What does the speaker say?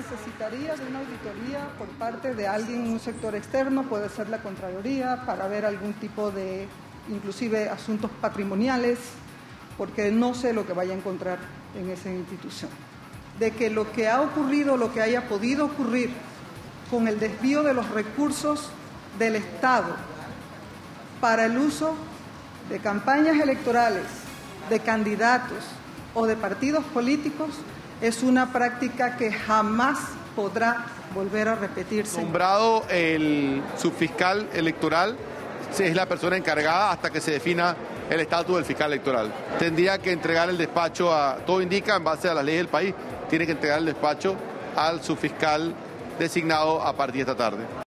necesitaría de una auditoría por parte de alguien en un sector externo, puede ser la Contraloría, para ver algún tipo de, inclusive, asuntos patrimoniales, porque no sé lo que vaya a encontrar en esa institución. De que lo que ha ocurrido, lo que haya podido ocurrir con el desvío de los recursos del Estado para el uso de campañas electorales, de candidatos o de partidos políticos, es una práctica que jamás podrá volver a repetirse. Nombrado el subfiscal electoral, es la persona encargada hasta que se defina el estatus del fiscal electoral. Tendría que entregar el despacho a, todo indica, en base a las leyes del país, tiene que entregar el despacho al subfiscal designado a partir de esta tarde.